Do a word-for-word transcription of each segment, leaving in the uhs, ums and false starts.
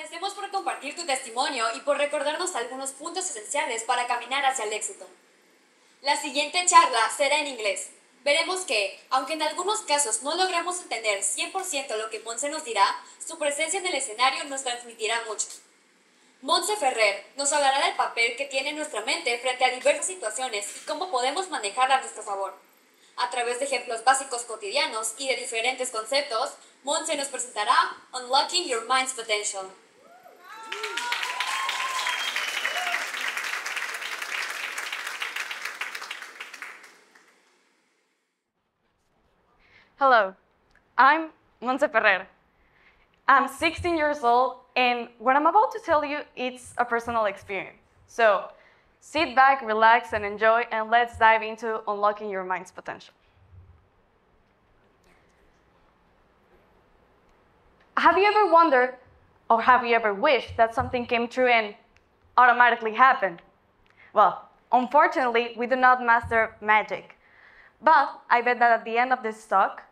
agradecemos por compartir tu testimonio y por recordarnos algunos puntos esenciales para caminar hacia el éxito. La siguiente charla será en inglés. Veremos que, aunque en algunos casos no logramos entender cien por ciento lo que Montse nos dirá, su presencia en el escenario nos transmitirá mucho. Montse Ferrer nos hablará del papel que tiene nuestra mente frente a diversas situaciones y cómo podemos manejarla a nuestro favor. A través de ejemplos básicos cotidianos y de diferentes conceptos, Montse nos presentará Unlocking Your Mind's Potential. Hello, I'm Montse Ferrer. I'm sixteen years old, and what I'm about to tell you, it's a personal experience. So sit back, relax, and enjoy, and let's dive into unlocking your mind's potential. Have you ever wondered, or have you ever wished that something came true and automatically happened? Well, unfortunately, we do not master magic. But I bet that at the end of this talk,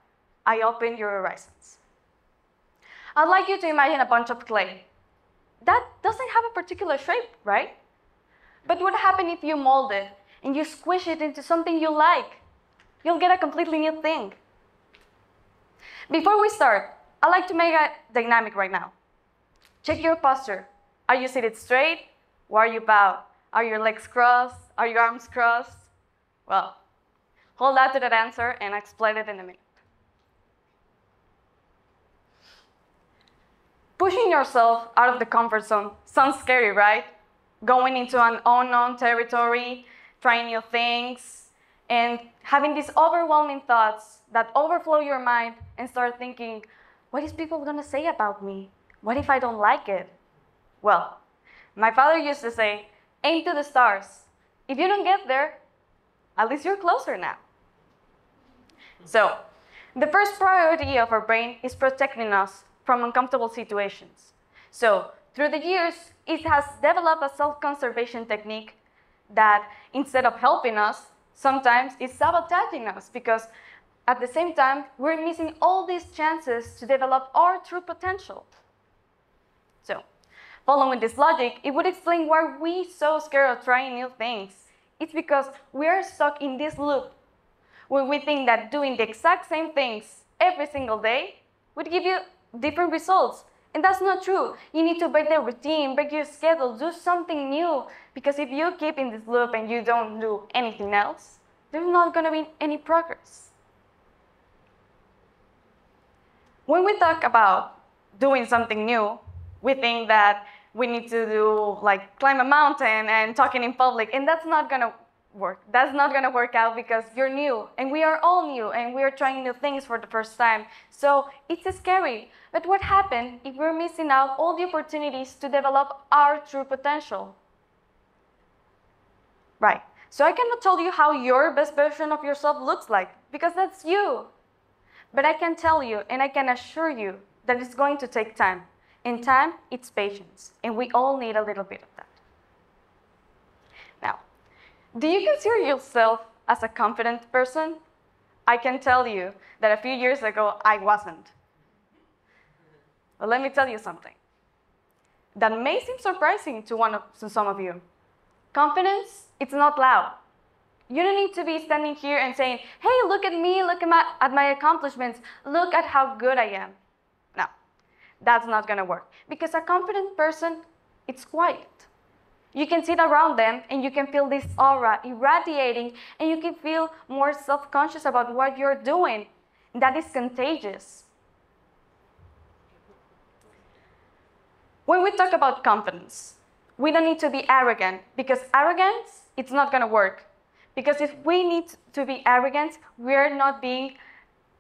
I open your horizons. I'd like you to imagine a bunch of clay. That doesn't have a particular shape, right? But what happens if you mold it and you squish it into something you like? You'll get a completely new thing. Before we start, I'd like to make a dynamic right now. Check your posture. Are you seated straight, or are you bowed? Are your legs crossed? Are your arms crossed? Well, hold that to that answer and I'll explain it in a minute. Pushing yourself out of the comfort zone sounds scary, right? Going into an unknown territory, trying new things, and having these overwhelming thoughts that overflow your mind and start thinking, what is people gonna say about me? What if I don't like it? Well, my father used to say, aim to the stars. If you don't get there, at least you're closer now. So, the first priority of our brain is protecting us from uncomfortable situations. So, through the years, it has developed a self-conservation technique that, instead of helping us, sometimes is sabotaging us, because at the same time, we're missing all these chances to develop our true potential. So, following this logic, it would explain why we're so scared of trying new things. It's because we are stuck in this loop, where we think that doing the exact same things every single day would give you different results. And that's not true. You need to break the routine, break your schedule, do something new, because if you keep in this loop and you don't do anything else, there's not going to be any progress. When we talk about doing something new, we think that we need to do, like, climb a mountain and talking in public, and that's not gonna work. That's not gonna work out, because you're new, and we are all new, and we are trying new things for the first time. So it's scary. But what happens if we're missing out all the opportunities to develop our true potential? Right. So I cannot tell you how your best version of yourself looks like, because that's you. But I can tell you, and I can assure you, that it's going to take time. In time, it's patience, and we all need a little bit of that. Now, do you consider yourself as a confident person? I can tell you that a few years ago, I wasn't. But let me tell you something that may seem surprising to, one of, to some of you. Confidence, it's not loud. You don't need to be standing here and saying, hey, look at me, look at my, at my accomplishments, look at how good I am. No, that's not gonna work, because a confident person, it's quiet. You can sit around them and you can feel this aura irradiating, and you can feel more self-conscious about what you're doing. That is contagious. When we talk about confidence, we don't need to be arrogant, because arrogance, it's not gonna work. Because if we need to be arrogant, we're not being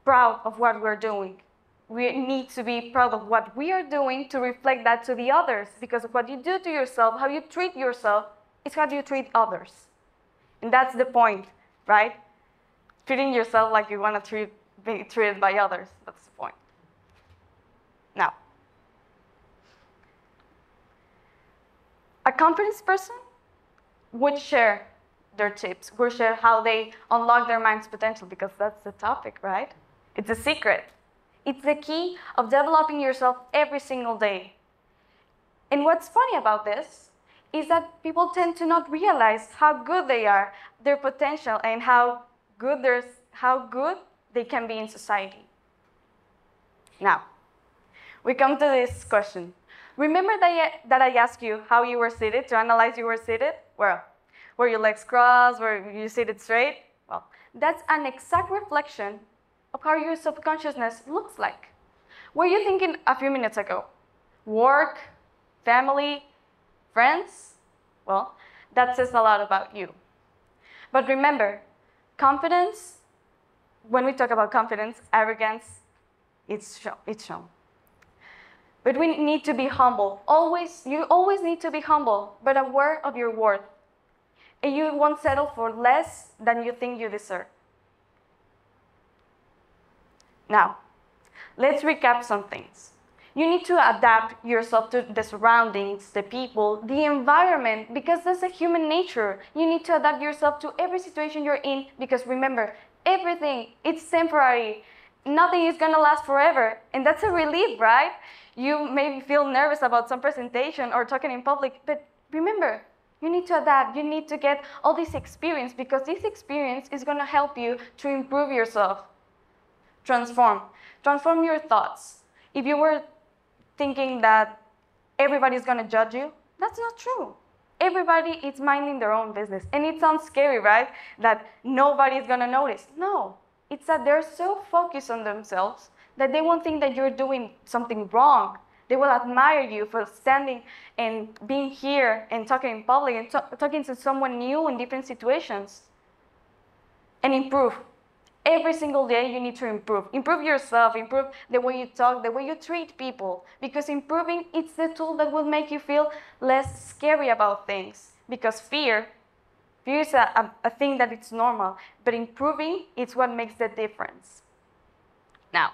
proud of what we're doing. We need to be proud of what we are doing to reflect that to the others, because what you do to yourself, how you treat yourself, is how you treat others. And that's the point, right? Treating yourself like you want to treat, be treated by others. That's the point. Now, a confident person would share their tips, will share how they unlock their mind's potential, because that's the topic, right? It's a secret. It's the key of developing yourself every single day. And what's funny about this is that people tend to not realize how good they are, their potential, and how good, how good they can be in society. Now, we come to this question. Remember that I, that I asked you how you were seated, to analyze you were seated? Well, were your legs crossed? Were you seated straight? Well, that's an exact reflection of how your subconsciousness looks like. Were you thinking a few minutes ago? Work, family, friends? Well, that says a lot about you. But remember, confidence, when we talk about confidence, arrogance, it's shown. It's shown. But we need to be humble. Always, you always need to be humble, but aware of your worth. And you won't settle for less than you think you deserve. Now, let's recap some things. You need to adapt yourself to the surroundings, the people, the environment, because that's a human nature. You need to adapt yourself to every situation you're in, because remember, everything, it's temporary. Nothing is going to last forever, and that's a relief, right? You maybe feel nervous about some presentation or talking in public, but remember, you need to adapt. You need to get all this experience, because this experience is going to help you to improve yourself. Transform. Transform your thoughts. If you were thinking that everybody's going to judge you, that's not true. Everybody is minding their own business. And it sounds scary, right? That nobody's going to notice. No, it's that they're so focused on themselves that they won't think that you're doing something wrong. They will admire you for standing and being here and talking in public and to talking to someone new in different situations. And improve. Every single day you need to improve. Improve yourself, improve the way you talk, the way you treat people. Because improving, it's the tool that will make you feel less scary about things. Because fear, fear is a, a, a thing that it's normal. But improving, it's what makes the difference. Now,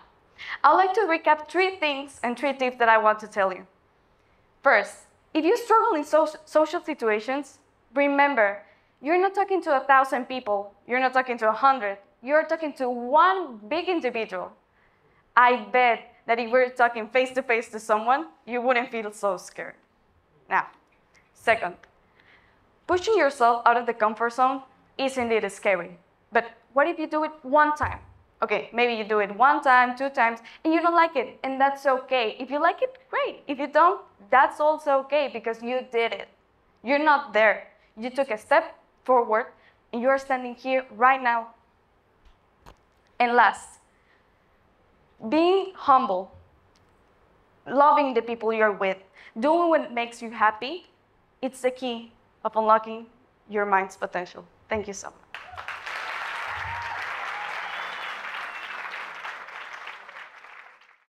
I'd like to recap three things and three tips that I want to tell you. First, if you struggle in so social situations, remember, you're not talking to a thousand people, you're not talking to a hundred, you're talking to one big individual. I bet that if we're talking face-to-face to someone, you wouldn't feel so scared. Now, second, pushing yourself out of the comfort zone is indeed scary, but what if you do it one time? Okay, maybe you do it one time, two times, and you don't like it, and that's okay. If you like it, great. If you don't, that's also okay, because you did it. You're not there. You took a step forward, and you are standing here right now. And last, being humble, loving the people you're with, doing what makes you happy, it's the key of unlocking your mind's potential. Thank you so much.